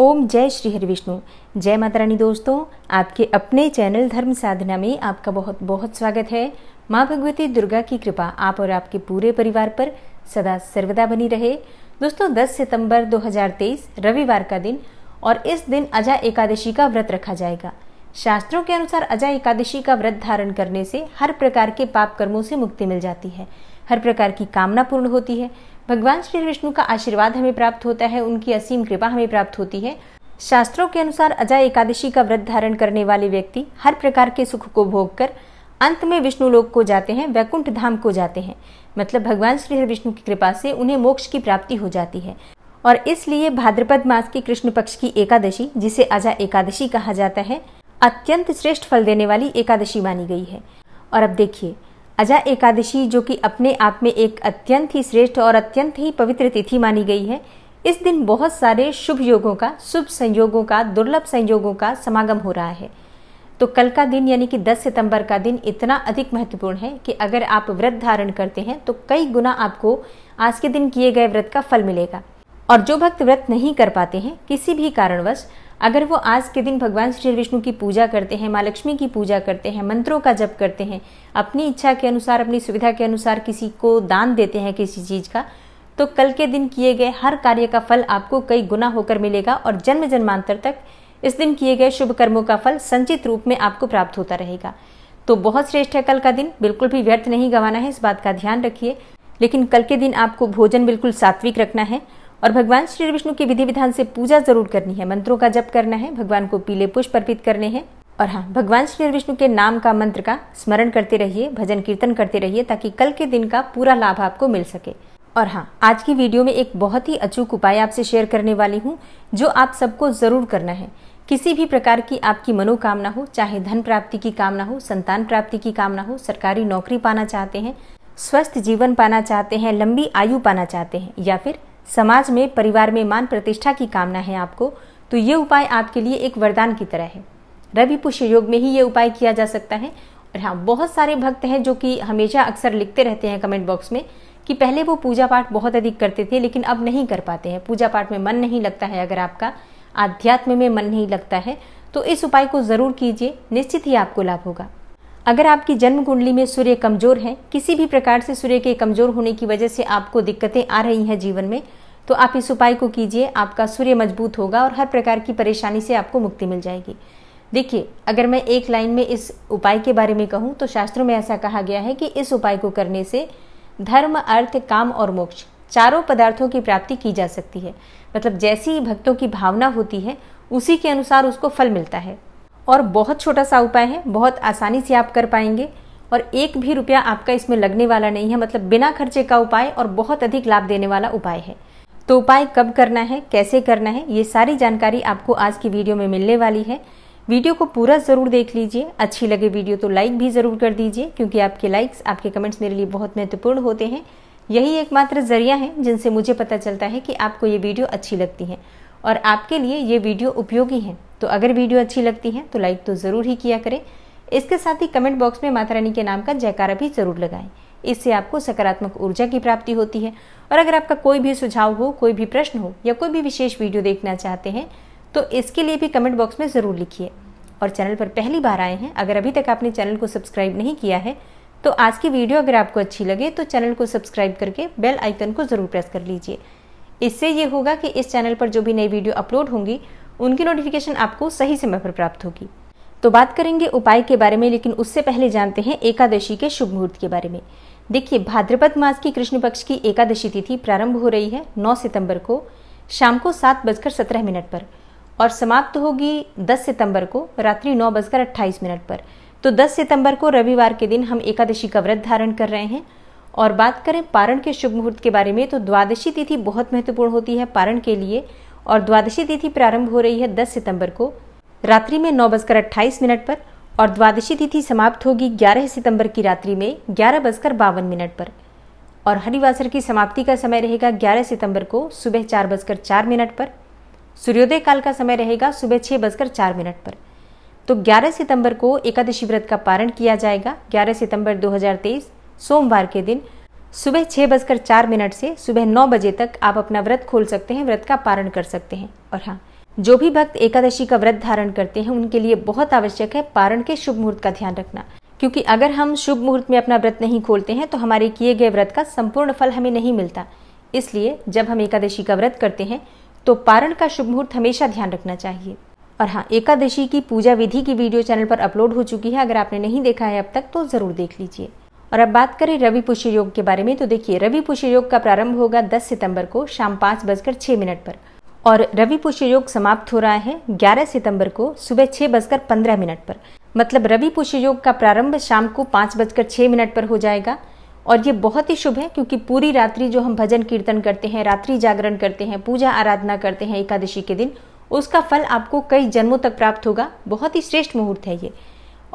ओम जय श्री हरि विष्णु। जय माता रानी। दोस्तों, आपके अपने चैनल धर्म साधना में आपका बहुत बहुत स्वागत है। माँ भगवती दुर्गा की कृपा आप और आपके पूरे परिवार पर सदा सर्वदा बनी रहे। दोस्तों, 10 सितंबर 2023 रविवार का दिन, और इस दिन अजा एकादशी का व्रत रखा जाएगा। शास्त्रों के अनुसार अजा एकादशी का व्रत धारण करने से हर प्रकार के पाप कर्मों से मुक्ति मिल जाती है, हर प्रकार की कामना पूर्ण होती है, भगवान श्री विष्णु का आशीर्वाद हमें प्राप्त होता है, उनकी असीम कृपा हमें प्राप्त होती है। शास्त्रों के अनुसार अजा एकादशी का व्रत धारण करने वाले व्यक्ति हर प्रकार के सुख को भोग कर अंत में विष्णु लोक को जाते हैं, वैकुंठ धाम को जाते हैं। मतलब भगवान श्री विष्णु की कृपा से उन्हें मोक्ष की प्राप्ति हो जाती है। और इसलिए भाद्रपद मास की कृष्ण पक्ष की एकादशी, जिसे अजा एकादशी कहा जाता है, अत्यंत श्रेष्ठ फल देने वाली एकादशी मानी गई है। और अब देखिए, अजा एकादशी जो कि अपने आप में एक अत्यंत ही श्रेष्ठ और अत्यंत ही पवित्र तिथि मानी गई है, इस दिन बहुत सारे शुभ योगों का, शुभ संयोगों का, दुर्लभ संयोगों का समागम हो रहा है। तो कल का दिन यानी कि 10 सितंबर का दिन इतना अधिक महत्वपूर्ण है कि अगर आप व्रत धारण करते हैं तो कई गुना आपको आज के दिन किए गए व्रत का फल मिलेगा। और जो भक्त व्रत नहीं कर पाते हैं किसी भी कारणवश, अगर वो आज के दिन भगवान श्री विष्णु की पूजा करते हैं, माँ लक्ष्मी की पूजा करते हैं, मंत्रों का जप करते हैं, अपनी इच्छा के अनुसार, अपनी सुविधा के अनुसार किसी को दान देते हैं किसी चीज़ का, तो कल के दिन किए गए हर कार्य का फल आपको कई गुना होकर मिलेगा। और जन्म जन्मांतर तक इस दिन किए गए शुभ कर्मों का फल संचित रूप में आपको प्राप्त होता रहेगा। तो बहुत श्रेष्ठ है कल का दिन, बिल्कुल भी व्यर्थ नहीं गंवाना है, इस बात का ध्यान रखिए। लेकिन कल के दिन आपको भोजन बिल्कुल सात्विक रखना है और भगवान श्री विष्णु की विधि विधान से पूजा जरूर करनी है, मंत्रों का जप करना है, भगवान को पीले पुष्प अर्पित करने हैं। और हाँ, भगवान श्री विष्णु के नाम का, मंत्र का स्मरण करते रहिए, भजन कीर्तन करते रहिए, ताकि कल के दिन का पूरा लाभ आपको मिल सके। और हाँ, आज की वीडियो में एक बहुत ही अचूक उपाय आपसे शेयर करने वाली हूँ जो आप सबको जरूर करना है। किसी भी प्रकार की आपकी मनोकामना हो, चाहे धन प्राप्ति की कामना हो, संतान प्राप्ति की कामना हो, सरकारी नौकरी पाना चाहते हैं, स्वस्थ जीवन पाना चाहते हैं, लंबी आयु पाना चाहते हैं, या फिर समाज में, परिवार में मान प्रतिष्ठा की कामना है आपको, तो ये उपाय आपके लिए एक वरदान की तरह है। रवि पुष्य योग में ही ये उपाय किया जा सकता है। और हाँ, बहुत सारे भक्त हैं जो कि हमेशा अक्सर लिखते रहते हैं कमेंट बॉक्स में कि पहले वो पूजा पाठ बहुत अधिक करते थे लेकिन अब नहीं कर पाते हैं, पूजा पाठ में मन नहीं लगता है। अगर आपका आध्यात्म में मन नहीं लगता है तो इस उपाय को ज़रूर कीजिए, निश्चित ही आपको लाभ होगा। अगर आपकी जन्म कुंडली में सूर्य कमजोर है, किसी भी प्रकार से सूर्य के कमजोर होने की वजह से आपको दिक्कतें आ रही हैं जीवन में, तो आप इस उपाय को कीजिए, आपका सूर्य मजबूत होगा और हर प्रकार की परेशानी से आपको मुक्ति मिल जाएगी। देखिए, अगर मैं एक लाइन में इस उपाय के बारे में कहूँ तो शास्त्रों में ऐसा कहा गया है कि इस उपाय को करने से धर्म, अर्थ, काम और मोक्ष, चारों पदार्थों की प्राप्ति की जा सकती है। मतलब जैसी भक्तों की भावना होती है उसी के अनुसार उसको फल मिलता है। और बहुत छोटा सा उपाय है, बहुत आसानी से आप कर पाएंगे और एक भी रुपया आपका इसमें लगने वाला नहीं है। मतलब बिना खर्चे का उपाय और बहुत अधिक लाभ देने वाला उपाय है। तो उपाय कब करना है, कैसे करना है, ये सारी जानकारी आपको आज की वीडियो में मिलने वाली है। वीडियो को पूरा ज़रूर देख लीजिए, अच्छी लगे वीडियो तो लाइक भी ज़रूर कर दीजिए, क्योंकि आपके लाइक्स, आपके कमेंट्स मेरे लिए बहुत महत्वपूर्ण होते हैं। यही एकमात्र जरिया है जिनसे मुझे पता चलता है कि आपको ये वीडियो अच्छी लगती है और आपके लिए ये वीडियो उपयोगी है। तो अगर वीडियो अच्छी लगती है तो लाइक तो ज़रूर ही किया करें, इसके साथ ही कमेंट बॉक्स में माता रानी के नाम का जयकारा भी ज़रूर लगाएं। इससे आपको सकारात्मक ऊर्जा की प्राप्ति होती है। और अगर आपका कोई भी सुझाव हो, कोई भी प्रश्न हो या कोई भी विशेष वीडियो देखना चाहते हैं तो इसके लिए भी कमेंट बॉक्स में ज़रूर लिखिए। और चैनल पर पहली बार आए हैं, अगर अभी तक आपने चैनल को सब्सक्राइब नहीं किया है तो आज की वीडियो अगर आपको अच्छी लगे तो चैनल को सब्सक्राइब करके बेल आइकन को ज़रूर प्रेस कर लीजिए। इससे ये होगा कि इस चैनल पर जो भी नई वीडियो अपलोड होंगी उनकी नोटिफिकेशन आपको सही समय पर प्राप्त होगी। तो बात करेंगे उपाय के बारे में, लेकिन उससे पहले जानते हैं एकादशी के शुभ मुहूर्त के बारे में। देखिए, भाद्रपद मास की कृष्ण पक्ष की एकादशी तिथि प्रारंभ हो रही है 9 सितंबर को शाम को 7:17 पर और समाप्त होगी 10 सितंबर को रात्रि 9:28 पर। तो 10 सितंबर को रविवार के दिन हम एकादशी का व्रत धारण कर रहे हैं। और बात करें पारण के शुभ मुहूर्त के बारे में तो द्वादशी तिथि बहुत महत्वपूर्ण होती है पारण के लिए, और द्वादशी तिथि प्रारंभ हो रही है 10 सितंबर को रात्रि में 9:28 पर और द्वादशी तिथि समाप्त होगी 11 सितंबर की रात्रि में 11:52 पर। और हरिवासर की समाप्ति का समय रहेगा 11 सितंबर को सुबह 4:04 पर, सूर्योदय काल का समय रहेगा सुबह 6:04 पर। तो 11 सितंबर को एकादशी व्रत का पारण किया जाएगा 11 सितंबर 2023 सोमवार के दिन। सुबह 6:04 से सुबह 9 बजे तक आप अपना व्रत खोल सकते हैं, व्रत का पारण कर सकते हैं। और हाँ, जो भी भक्त एकादशी का व्रत धारण करते हैं उनके लिए बहुत आवश्यक है पारण के शुभ मुहूर्त का ध्यान रखना, क्योंकि अगर हम शुभ मुहूर्त में अपना व्रत नहीं खोलते हैं तो हमारे किए गए व्रत का संपूर्ण फल हमें नहीं मिलता। इसलिए जब हम एकादशी का व्रत करते हैं तो पारण का शुभ मुहूर्त हमेशा ध्यान रखना चाहिए। और हाँ, एकादशी की पूजा विधि की वीडियो चैनल पर अपलोड हो चुकी है, अगर आपने नहीं देखा है अब तक तो ज़रूर देख लीजिए। और अब बात करें रवि पुष्य योग के बारे में, तो देखिए रवि पुष्य योग का प्रारंभ होगा 10 सितंबर को शाम 5:06 पर और रवि पुष्य योग समाप्त हो रहा है 11 सितंबर को सुबह 6:15 पर। मतलब रवि पुष्य योग का प्रारंभ शाम को 5:06 पर हो जाएगा। और ये बहुत ही शुभ है क्योंकि पूरी रात्रि जो हम भजन कीर्तन करते हैं, रात्रि जागरण करते हैं, पूजा आराधना करते हैं एकादशी के दिन, उसका फल आपको कई जन्मों तक प्राप्त होगा। बहुत ही श्रेष्ठ मुहूर्त है ये।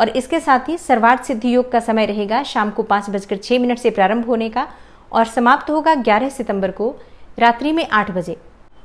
और इसके साथ ही सर्वार्थ सिद्धि योग का समय रहेगा शाम को 5:06 से प्रारंभ होने का और समाप्त होगा 11 सितंबर को रात्रि में 8 बजे।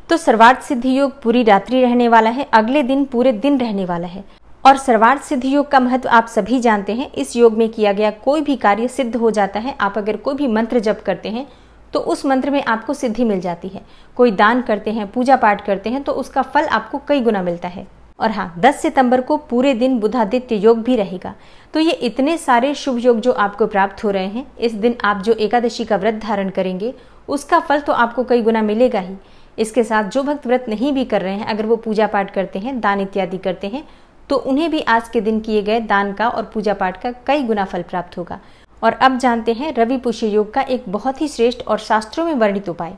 तो सर्वार्थ सिद्धि योग पूरी रात्रि रहने वाला है, अगले दिन पूरे दिन रहने वाला है। और सर्वार्थ सिद्धि योग का महत्व आप सभी जानते हैं। इस योग में किया गया कोई भी कार्य सिद्ध हो जाता है। आप अगर कोई भी मंत्र जप करते हैं तो उस मंत्र में आपको सिद्धि मिल जाती है। कोई दान करते हैं, पूजा पाठ करते हैं तो उसका फल आपको कई गुना मिलता है। और हाँ, 10 सितंबर को पूरे दिन बुधादित्य योग भी रहेगा। तो ये इतने सारे शुभ योग जो आपको प्राप्त हो रहे हैं, इस दिन आप जो एकादशी का व्रत धारण करेंगे उसका फल तो आपको कई गुना मिलेगा ही। इसके साथ जो भक्त व्रत नहीं भी कर रहे हैं, अगर वो पूजा पाठ करते हैं, दान इत्यादि करते हैं, तो उन्हें भी आज के दिन किए गए दान का और पूजा पाठ का कई गुना फल प्राप्त होगा। और अब जानते हैं रवि पुष्य योग का एक बहुत ही श्रेष्ठ और शास्त्रों में वर्णित उपाय।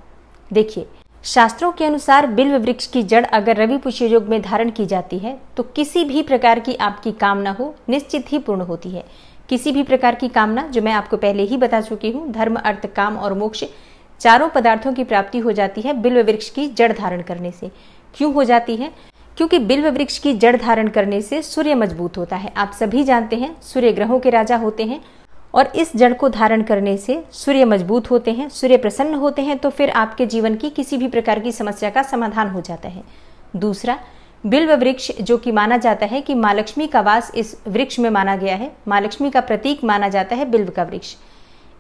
देखिए, शास्त्रों के अनुसार बिल्व वृक्ष की जड़ अगर रवि पुष्य योग में धारण की जाती है तो किसी भी प्रकार की आपकी कामना हो निश्चित ही पूर्ण होती है। किसी भी प्रकार की कामना जो मैं आपको पहले ही बता चुकी हूँ, धर्म, अर्थ, काम और मोक्ष, चारों पदार्थों की प्राप्ति हो जाती है बिल्व वृक्ष की जड़ धारण करने से। क्यों हो जाती है? क्योंकि बिल्व वृक्ष की जड़ धारण करने से सूर्य मजबूत होता है। आप सभी जानते हैं सूर्य ग्रहों के राजा होते हैं और इस जड़ को धारण करने से सूर्य मजबूत होते हैं, सूर्य प्रसन्न होते हैं, तो फिर आपके जीवन की किसी भी प्रकार की समस्या का समाधान हो जाता है। दूसरा, बिल्व वृक्ष जो कि माना जाता है कि माँ लक्ष्मी का वास इस वृक्ष में माना गया है, माँ लक्ष्मी का प्रतीक माना जाता है बिल्व का वृक्ष।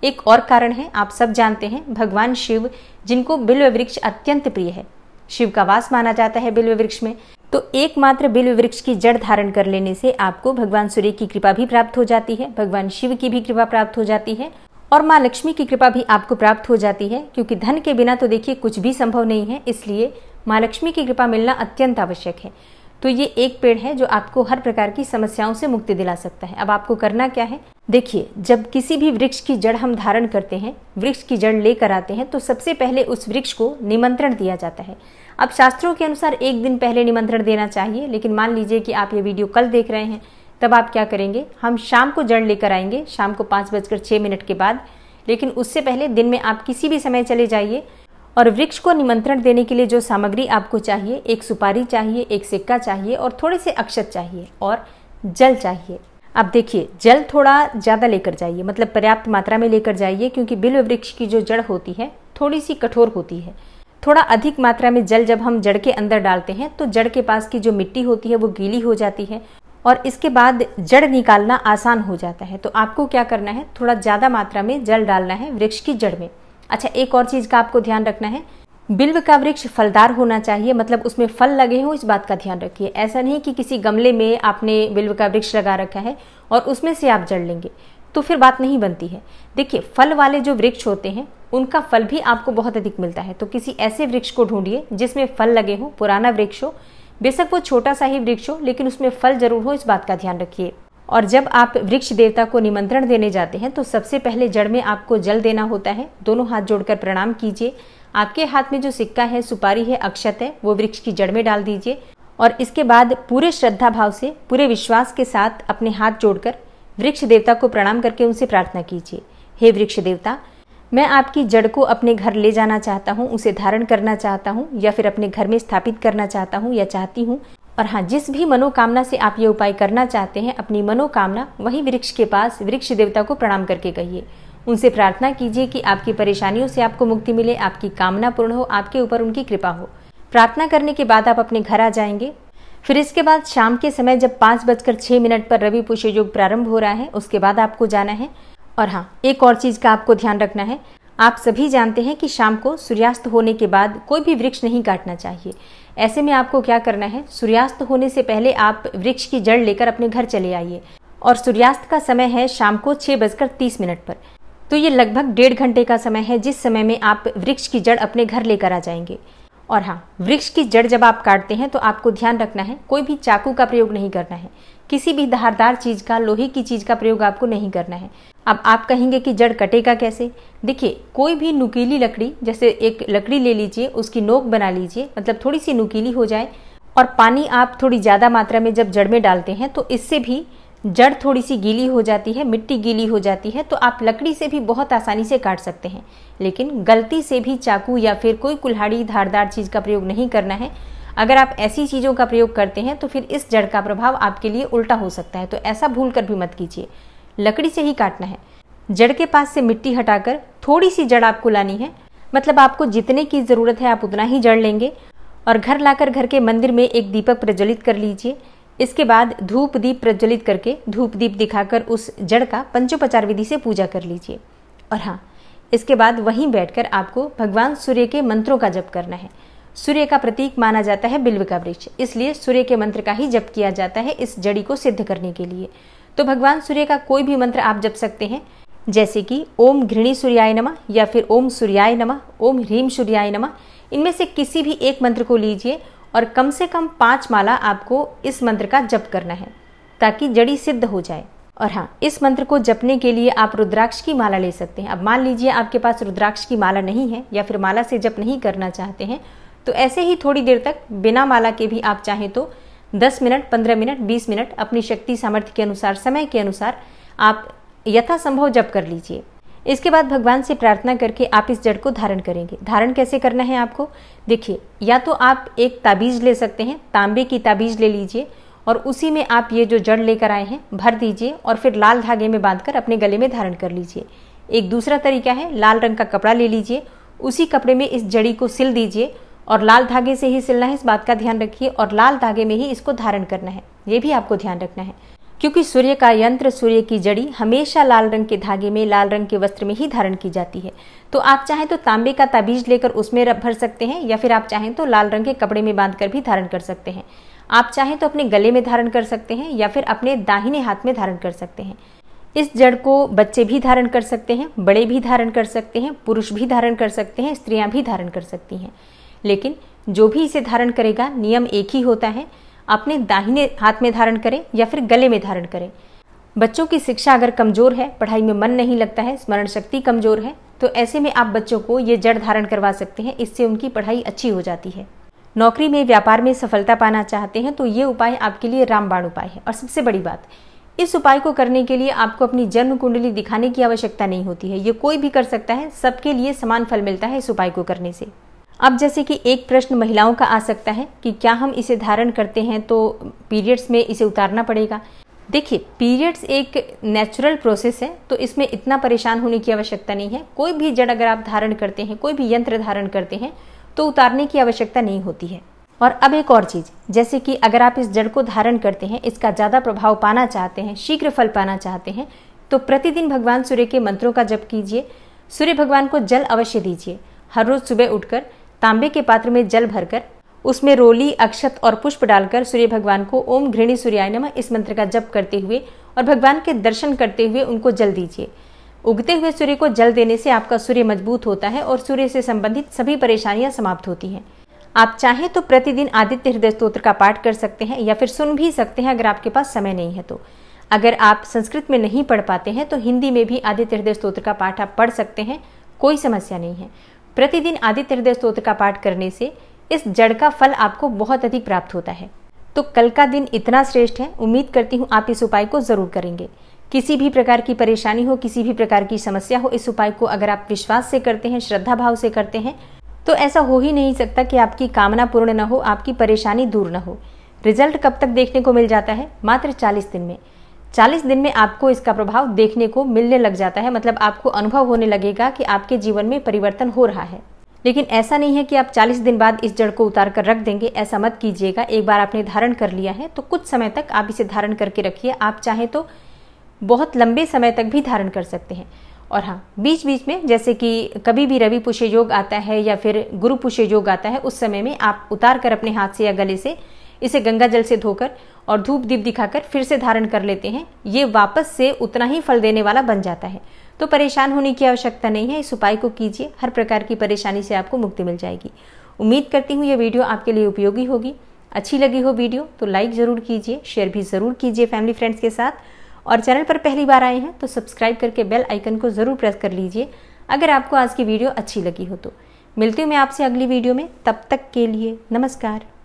एक और कारण है, आप सब जानते हैं भगवान शिव जिनको बिल्व वृक्ष अत्यंत प्रिय है, शिव का वास माना जाता है बिल्व वृक्ष में, तो एकमात्र बिल्व वृक्ष की जड़ धारण कर लेने से आपको भगवान सूर्य की कृपा भी प्राप्त हो जाती है, भगवान शिव की भी कृपा प्राप्त हो जाती है और माँ लक्ष्मी की कृपा भी आपको प्राप्त हो जाती है। क्योंकि धन के बिना तो देखिए कुछ भी संभव नहीं है, इसलिए माँ लक्ष्मी की कृपा मिलना अत्यंत आवश्यक है। तो ये एक पेड़ है जो आपको हर प्रकार की समस्याओं से मुक्ति दिला सकता है। अब आपको करना क्या है? देखिए, जब किसी भी वृक्ष की जड़ हम धारण करते हैं, वृक्ष की जड़ लेकर आते हैं, तो सबसे पहले उस वृक्ष को निमंत्रण दिया जाता है। अब शास्त्रों के अनुसार 1 दिन पहले निमंत्रण देना चाहिए, लेकिन मान लीजिए कि आप ये वीडियो कल देख रहे हैं, तब आप क्या करेंगे? हम शाम को जड़ लेकर आएंगे, शाम को 5:06 के बाद, लेकिन उससे पहले दिन में आप किसी भी समय चले जाइए। और वृक्ष को निमंत्रण देने के लिए जो सामग्री आपको चाहिए, 1 सुपारी चाहिए, 1 सिक्का चाहिए और थोड़े से अक्षत चाहिए और जल चाहिए। अब देखिए, जल थोड़ा ज़्यादा लेकर जाइए, मतलब पर्याप्त मात्रा में लेकर जाइए, क्योंकि बिल्व वृक्ष की जो जड़ होती है थोड़ी सी कठोर होती है। थोड़ा अधिक मात्रा में जल जब हम जड़ के अंदर डालते हैं तो जड़ के पास की जो मिट्टी होती है वो गीली हो जाती है और इसके बाद जड़ निकालना आसान हो जाता है। तो आपको क्या करना है? थोड़ा ज़्यादा मात्रा में जल डालना है वृक्ष की जड़ में। अच्छा, एक और चीज़ का आपको ध्यान रखना है, बिल्व का वृक्ष फलदार होना चाहिए, मतलब उसमें फल लगे हों, इस बात का ध्यान रखिए। ऐसा नहीं कि किसी गमले में आपने बिल्व का वृक्ष लगा रखा है और उसमें से आप जड़ लेंगे, तो फिर बात नहीं बनती है। देखिए, फल वाले जो वृक्ष होते हैं उनका फल भी आपको बहुत अधिक मिलता है। तो किसी ऐसे वृक्ष को ढूंढिए जिसमें फल लगे हों, पुराना वृक्ष हो, बेशक वो छोटा सा ही वृक्ष हो, लेकिन उसमें फल जरूर हो, इस बात का ध्यान रखिए। और जब आप वृक्ष देवता को निमंत्रण देने जाते हैं तो सबसे पहले जड़ में आपको जल देना होता है। दोनों हाथ जोड़कर प्रणाम कीजिए। आपके हाथ में जो सिक्का है, सुपारी है, अक्षत है, वो वृक्ष की जड़ में डाल दीजिए और इसके बाद पूरे श्रद्धा भाव से, पूरे विश्वास के साथ अपने हाथ जोड़कर वृक्ष देवता को प्रणाम करके उनसे प्रार्थना कीजिए। हे वृक्ष देवता, मैं आपकी जड़ को अपने घर ले जाना चाहता हूँ, उसे धारण करना चाहता हूँ या फिर अपने घर में स्थापित करना चाहता हूँ या चाहती हूँ। और हाँ, जिस भी मनोकामना से आप ये उपाय करना चाहते हैं, अपनी मनोकामना वही वृक्ष के पास वृक्ष देवता को प्रणाम करके कहिए। उनसे प्रार्थना कीजिए कि आपकी परेशानियों से आपको मुक्ति मिले, आपकी कामना पूर्ण हो, आपके ऊपर उनकी कृपा हो। प्रार्थना करने के बाद आप अपने घर आ जाएंगे। फिर इसके बाद शाम के समय जब 5:06 पर रवि पुष्य योग प्रारंभ हो रहा है, उसके बाद आपको जाना है। और हाँ, एक और चीज़ का आपको ध्यान रखना है, आप सभी जानते हैं कि शाम को सूर्यास्त होने के बाद कोई भी वृक्ष नहीं काटना चाहिए। ऐसे में आपको क्या करना है, सूर्यास्त होने से पहले आप वृक्ष की जड़ लेकर अपने घर चले आइए। और सूर्यास्त का समय है शाम को 6:30 पर, तो ये लगभग 1.5 घंटे का समय है जिस समय में आप वृक्ष की जड़ अपने घर लेकर आ जाएंगे। और हाँ, वृक्ष की जड़ जब आप काटते हैं तो आपको ध्यान रखना है, कोई भी चाकू का प्रयोग नहीं करना है, किसी भी धारदार चीज़ का, लोहे की चीज़ का प्रयोग आपको नहीं करना है। अब आप कहेंगे कि जड़ कटेगा कैसे? देखिए, कोई भी नुकीली लकड़ी, जैसे एक लकड़ी ले लीजिए, उसकी नोक बना लीजिए, मतलब थोड़ी सी नुकीली हो जाए, और पानी आप थोड़ी ज़्यादा मात्रा में जब जड़ में डालते हैं तो इससे भी जड़ थोड़ी सी गीली हो जाती है, मिट्टी गीली हो जाती है, तो आप लकड़ी से भी बहुत आसानी से काट सकते हैं। लेकिन गलती से भी चाकू या फिर कोई कुल्हाड़ी, धारदार चीज़ का प्रयोग नहीं करना है। अगर आप ऐसी चीज़ों का प्रयोग करते हैं तो फिर इस जड़ का प्रभाव आपके लिए उल्टा हो सकता है, तो ऐसा भूल कर भी मत कीजिए, लकड़ी से ही काटना है। जड़ के पास से मिट्टी हटाकर थोड़ी सी जड़ आपको लानी है, मतलब आपको जितने की ज़रूरत है आप उतना ही जड़ लेंगे। और घर लाकर घर के मंदिर में एक दीपक प्रज्वलित कर लीजिए। इसके बाद धूप दीप प्रज्वलित करके, धूप दीप दिखाकर उस जड़ का पंचोपचार विधि से पूजा कर लीजिए। और हाँ, इसके बाद वहीं बैठकर आपको भगवान सूर्य के मंत्रों का जप करना है। सूर्य का प्रतीक माना जाता है बिल्व का वृक्ष, इसलिए सूर्य के मंत्र का ही जप किया जाता है इस जड़ी को सिद्ध करने के लिए। तो भगवान सूर्य का कोई भी मंत्र आप जप सकते हैं, जैसे कि ओम घृणी सूर्याय नमः या फिर ओम सूर्याय नमः, ओम ह्रीम सूर्याय नमः। इनमें से किसी भी एक मंत्र को लीजिए और कम से कम 5 माला आपको इस मंत्र का जप करना है ताकि जड़ी सिद्ध हो जाए। और हाँ, इस मंत्र को जपने के लिए आप रुद्राक्ष की माला ले सकते हैं। अब मान लीजिए आपके पास रुद्राक्ष की माला नहीं है या फिर माला से जप नहीं करना चाहते हैं, तो ऐसे ही थोड़ी देर तक बिना माला के भी आप चाहें तो 10 मिनट, 15 मिनट, 20 मिनट अपनी शक्ति सामर्थ्य के अनुसार, समय के अनुसार आप यथासंभव जप कर लीजिए। इसके बाद भगवान से प्रार्थना करके आप इस जड़ को धारण करेंगे। धारण कैसे करना है आपको, देखिए, या तो आप एक ताबीज़ ले सकते हैं, तांबे की ताबीज़ ले लीजिए और उसी में आप ये जो जड़ लेकर आए हैं भर दीजिए और फिर लाल धागे में बांधकर अपने गले में धारण कर लीजिए। एक दूसरा तरीका है, लाल रंग का कपड़ा ले लीजिए, उसी कपड़े में इस जड़ी को सिल दीजिए, और लाल धागे से ही सिलना है, इस बात का ध्यान रखिए, और लाल धागे में ही इसको धारण करना है, ये भी आपको ध्यान रखना है। क्योंकि सूर्य का यंत्र, सूर्य की जड़ी हमेशा लाल रंग के धागे में, लाल रंग के वस्त्र में ही धारण की जाती है। तो आप चाहें तो तांबे का ताबीज लेकर उसमें भर सकते हैं, या फिर आप चाहें तो लाल रंग के कपड़े में बांधकर भी धारण कर सकते हैं। आप चाहें तो अपने गले में धारण कर सकते हैं या फिर अपने दाहिने हाथ में धारण कर सकते हैं। इस जड़ को बच्चे भी धारण कर सकते हैं, बड़े भी धारण कर सकते हैं, पुरुष भी धारण कर सकते हैं, स्त्रियाँ भी धारण कर सकती हैं। लेकिन जो भी इसे धारण करेगा, नियम एक ही होता है, अपने दाहिने हाथ में धारण करें या फिर गले में धारण करें। बच्चों की शिक्षा अगर कमज़ोर है, पढ़ाई में मन नहीं लगता है, स्मरण शक्ति कमज़ोर है, तो ऐसे में आप बच्चों को ये जड़ धारण करवा सकते हैं, इससे उनकी पढ़ाई अच्छी हो जाती है। नौकरी में, व्यापार में सफलता पाना चाहते हैं तो ये उपाय आपके लिए रामबाण उपाय है। और सबसे बड़ी बात, इस उपाय को करने के लिए आपको अपनी जन्म कुंडली दिखाने की आवश्यकता नहीं होती है, ये कोई भी कर सकता है, सबके लिए समान फल मिलता है इस उपाय को करने से। अब जैसे कि एक प्रश्न महिलाओं का आ सकता है कि क्या हम इसे धारण करते हैं तो पीरियड्स में इसे उतारना पड़ेगा? देखिए, पीरियड्स एक नेचुरल प्रोसेस है, तो इसमें इतना परेशान होने की आवश्यकता नहीं है। कोई भी जड़ अगर आप धारण करते हैं, कोई भी यंत्र धारण करते हैं, तो उतारने की आवश्यकता नहीं होती है। और अब एक और चीज़, जैसे कि अगर आप इस जड़ को धारण करते हैं, इसका ज़्यादा प्रभाव पाना चाहते हैं, शीघ्र फल पाना चाहते हैं, तो प्रतिदिन भगवान सूर्य के मंत्रों का जप कीजिए। सूर्य भगवान को जल अवश्य दीजिए। हर रोज़ सुबह उठकर तांबे के पात्र में जल भरकर उसमें रोली, अक्षत और पुष्प डालकर सूर्य भगवान को ओम घृणी सूर्याय नमः इस मंत्र का जप करते हुए और भगवान के दर्शन करते हुए उनको जल दीजिए। उगते हुए सूर्य को जल देने से आपका सूर्य मजबूत होता है और सूर्य से संबंधित सभी परेशानियां समाप्त होती हैं। आप चाहें तो प्रतिदिन आदित्य हृदय स्तोत्र का पाठ कर सकते हैं या फिर सुन भी सकते हैं अगर आपके पास समय नहीं है तो। अगर आप संस्कृत में नहीं पढ़ पाते हैं तो हिंदी में भी आदित्य हृदय स्तोत्र का पाठ आप पढ़ सकते हैं, कोई समस्या नहीं है। प्रतिदिन आदित्य हृदय स्तोत्र का पाठ करने से इस जड़ का फल आपको बहुत अधिक प्राप्त होता है। तो कल का दिन इतना श्रेष्ठ है, उम्मीद करती हूँ आप इस उपाय को ज़रूर करेंगे। किसी भी प्रकार की परेशानी हो, किसी भी प्रकार की समस्या हो, इस उपाय को अगर आप विश्वास से करते हैं, श्रद्धा भाव से करते हैं, तो ऐसा हो ही नहीं सकता कि आपकी कामना पूर्ण न हो, आपकी परेशानी दूर न हो। रिजल्ट कब तक देखने को मिल जाता है? मात्र 40 दिन में। 40 दिन में आपको इसका प्रभाव देखने को मिलने लग जाता है, मतलब आपको अनुभव होने लगेगा कि आपके जीवन में परिवर्तन हो रहा है। लेकिन ऐसा नहीं है कि आप 40 दिन बाद इस जड़ को उतार कर रख देंगे, ऐसा मत कीजिएगा। एक बार आपने धारण कर लिया है तो कुछ समय तक आप इसे धारण करके रखिए। आप चाहें तो बहुत लंबे समय तक भी धारण कर सकते हैं। और हाँ, बीच बीच में जैसे कि कभी भी रवि पुष्य योग आता है या फिर गुरु पुष्य योग आता है, उस समय में आप उतार कर अपने हाथ से या गले से इसे गंगा जल से धोकर और धूप दीप दिखाकर फिर से धारण कर लेते हैं, ये वापस से उतना ही फल देने वाला बन जाता है। तो परेशान होने की आवश्यकता नहीं है, इस उपाय को कीजिए, हर प्रकार की परेशानी से आपको मुक्ति मिल जाएगी। उम्मीद करती हूँ ये वीडियो आपके लिए उपयोगी होगी। अच्छी लगी हो वीडियो तो लाइक ज़रूर कीजिए, शेयर भी ज़रूर कीजिए फैमिली फ्रेंड्स के साथ, और चैनल पर पहली बार आए हैं तो सब्सक्राइब करके बेल आइकन को ज़रूर प्रेस कर लीजिए अगर आपको आज की वीडियो अच्छी लगी हो। तो मिलती हूँ मैं आपसे अगली वीडियो में, तब तक के लिए नमस्कार।